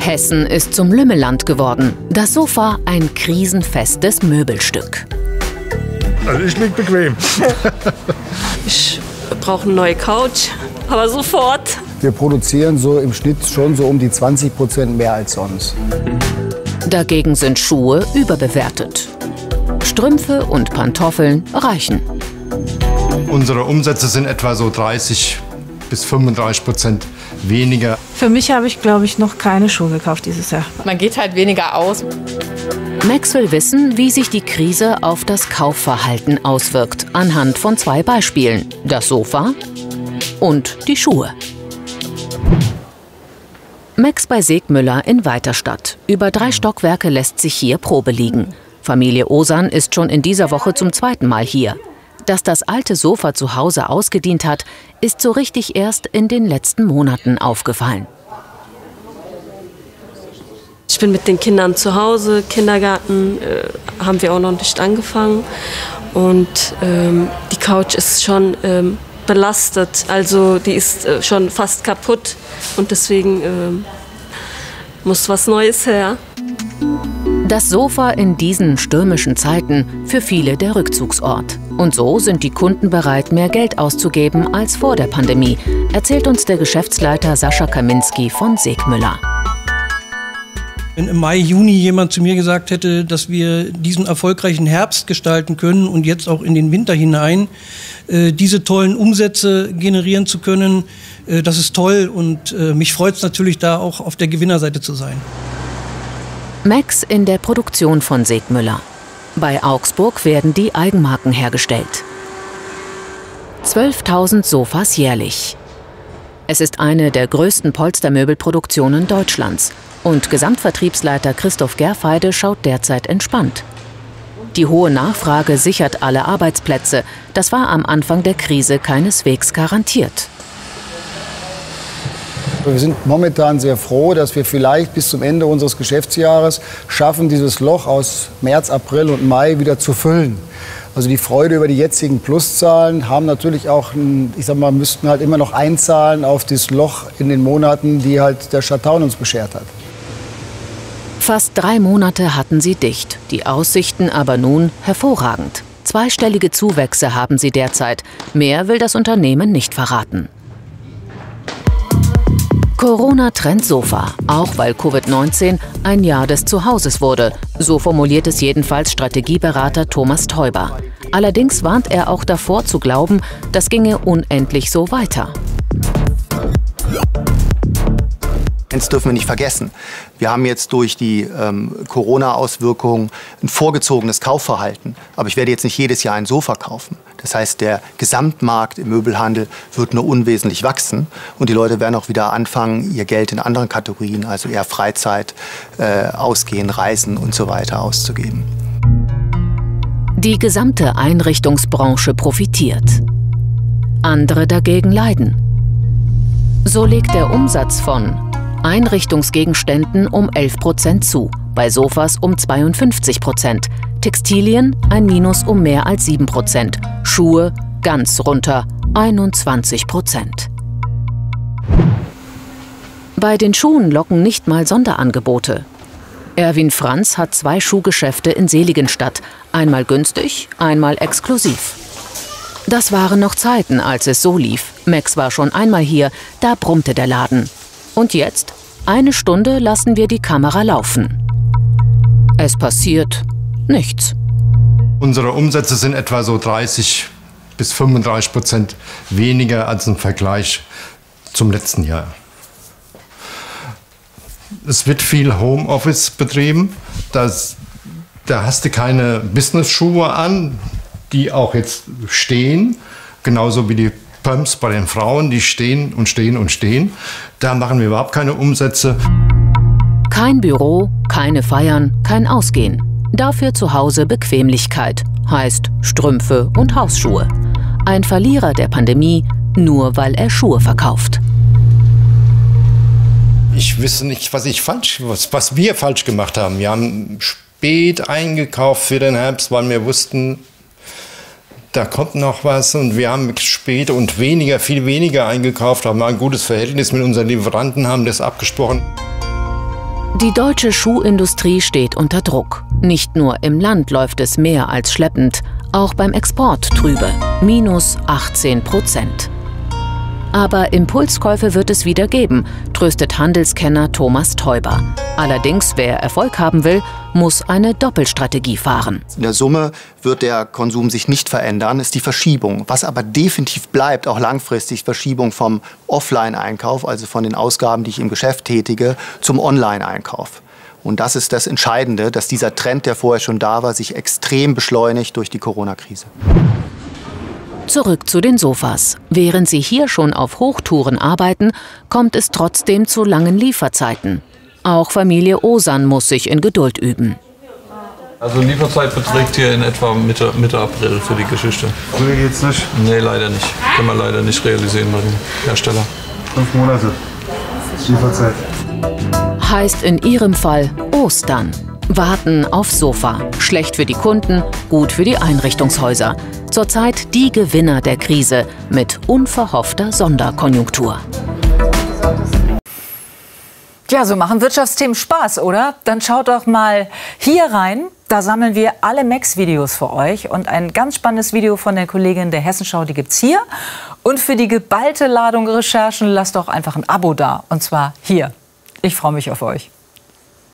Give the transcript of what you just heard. Hessen ist zum Lümmelland geworden. Das Sofa ein krisenfestes Möbelstück. Also ich lieg bequem. Ich brauche eine neue Couch, aber sofort. Wir produzieren so im Schnitt schon so um die 20% mehr als sonst. Dagegen sind Schuhe überbewertet. Strümpfe und Pantoffeln reichen. Unsere Umsätze sind etwa so 30 bis 35% weniger. Für mich habe ich, glaube ich, noch keine Schuhe gekauft dieses Jahr. Man geht halt weniger aus. Max will wissen, wie sich die Krise auf das Kaufverhalten auswirkt, anhand von 2 Beispielen. Das Sofa und die Schuhe. Max bei Segmüller in Weiterstadt. Über 3 Stockwerke lässt sich hier Probe liegen. Familie Osan ist schon in dieser Woche zum 2. Mal hier. Dass das alte Sofa zu Hause ausgedient hat, ist so richtig erst in den letzten Monaten aufgefallen. Ich bin mit den Kindern zu Hause, Kindergarten haben wir auch noch nicht angefangen. Und die Couch ist schon belastet, also die ist schon fast kaputt und deswegen muss was Neues her. Das Sofa in diesen stürmischen Zeiten für viele der Rückzugsort. Und so sind die Kunden bereit, mehr Geld auszugeben als vor der Pandemie, erzählt uns der Geschäftsleiter Sascha Kaminski von Segmüller. Wenn im Mai, Juni jemand zu mir gesagt hätte, dass wir diesen erfolgreichen Herbst gestalten können und jetzt auch in den Winter hinein diese tollen Umsätze generieren zu können, das ist toll und mich freut es natürlich, da auch auf der Gewinnerseite zu sein. Max in der Produktion von Segmüller. Bei Augsburg werden die Eigenmarken hergestellt. 12.000 Sofas jährlich. Es ist eine der größten Polstermöbelproduktionen Deutschlands. Und Gesamtvertriebsleiter Christoph Gerfeide schaut derzeit entspannt. Die hohe Nachfrage sichert alle Arbeitsplätze. Das war am Anfang der Krise keineswegs garantiert. Wir sind momentan sehr froh, dass wir vielleicht bis zum Ende unseres Geschäftsjahres schaffen, dieses Loch aus März, April und Mai wieder zu füllen. Also die Freude über die jetzigen Pluszahlen haben natürlich auch, ich sag mal, müssten halt immer noch einzahlen auf das Loch in den Monaten, die halt der Shutdown uns beschert hat. Fast 3 Monate hatten sie dicht, die Aussichten aber nun hervorragend. 2-stellige Zuwächse haben sie derzeit. Mehr will das Unternehmen nicht verraten. Corona-Trend Sofa, auch weil Covid-19 ein Jahr des Zuhauses wurde. So formuliert es jedenfalls Strategieberater Thomas Teuber. Allerdings warnt er auch davor zu glauben, das ginge unendlich so weiter. Eins dürfen wir nicht vergessen. Wir haben jetzt durch die Corona-Auswirkungen ein vorgezogenes Kaufverhalten. Aber ich werde jetzt nicht jedes Jahr ein Sofa kaufen. Das heißt, der Gesamtmarkt im Möbelhandel wird nur unwesentlich wachsen. Und die Leute werden auch wieder anfangen, ihr Geld in anderen Kategorien, also eher Freizeit, Ausgehen, Reisen und so weiter auszugeben. Die gesamte Einrichtungsbranche profitiert. Andere dagegen leiden. So legt der Umsatz von Einrichtungsgegenständen um 11% zu, bei Sofas um 52%, Textilien ein Minus um mehr als 7%, Schuhe ganz runter 21%. Bei den Schuhen locken nicht mal Sonderangebote. Erwin Franz hat 2 Schuhgeschäfte in Seligenstadt, einmal günstig, einmal exklusiv. Das waren noch Zeiten, als es so lief. Max war schon einmal hier, da brummte der Laden. Und jetzt? Eine Stunde lassen wir die Kamera laufen. Es passiert nichts. Unsere Umsätze sind etwa so 30 bis 35% weniger als im Vergleich zum letzten Jahr. Es wird viel Homeoffice betrieben. Da hast du keine Business-Schuhe an, die auch jetzt stehen, genauso wie die Pumps bei den Frauen, die stehen und stehen und stehen. Da machen wir überhaupt keine Umsätze. Kein Büro, keine Feiern, kein Ausgehen. Dafür zu Hause Bequemlichkeit, heißt Strümpfe und Hausschuhe. Ein Verlierer der Pandemie, nur weil er Schuhe verkauft. Ich wüsste nicht, was wir falsch gemacht haben. Wir haben spät eingekauft für den Herbst, weil wir wussten, da kommt noch was, und wir haben spät und viel weniger eingekauft, haben ein gutes Verhältnis mit unseren Lieferanten, haben das abgesprochen. Die deutsche Schuhindustrie steht unter Druck. Nicht nur im Land läuft es mehr als schleppend, auch beim Export trübe, -18%. Aber Impulskäufe wird es wieder geben, tröstet Handelskenner Thomas Teuber. Allerdings, wer Erfolg haben will, muss eine Doppelstrategie fahren. In der Summe wird der Konsum sich nicht verändern, ist die Verschiebung. Was aber definitiv bleibt, auch langfristig, Verschiebung vom Offline-Einkauf, also von den Ausgaben, die ich im Geschäft tätige, zum Online-Einkauf. Und das ist das Entscheidende, dass dieser Trend, der vorher schon da war, sich extrem beschleunigt durch die Corona-Krise. Zurück zu den Sofas. Während sie hier schon auf Hochtouren arbeiten, kommt es trotzdem zu langen Lieferzeiten. Auch Familie Osan muss sich in Geduld üben. Also Lieferzeit beträgt hier in etwa Mitte April für die Geschichte. Früher geht's nicht? Nee, leider nicht. Kann man leider nicht realisieren bei den Herstellern. 5 Monate Lieferzeit. Heißt in ihrem Fall Ostern. Warten aufs Sofa. Schlecht für die Kunden, gut für die Einrichtungshäuser. Zurzeit die Gewinner der Krise mit unverhoffter Sonderkonjunktur. Ja, so machen Wirtschaftsthemen Spaß, oder? Dann schaut doch mal hier rein. Da sammeln wir alle Max-Videos für euch. Und ein ganz spannendes Video von der Kollegin der Hessenschau, die gibt's hier. Und für die geballte Ladung Recherchen lasst doch einfach ein Abo da. Und zwar hier. Ich freue mich auf euch.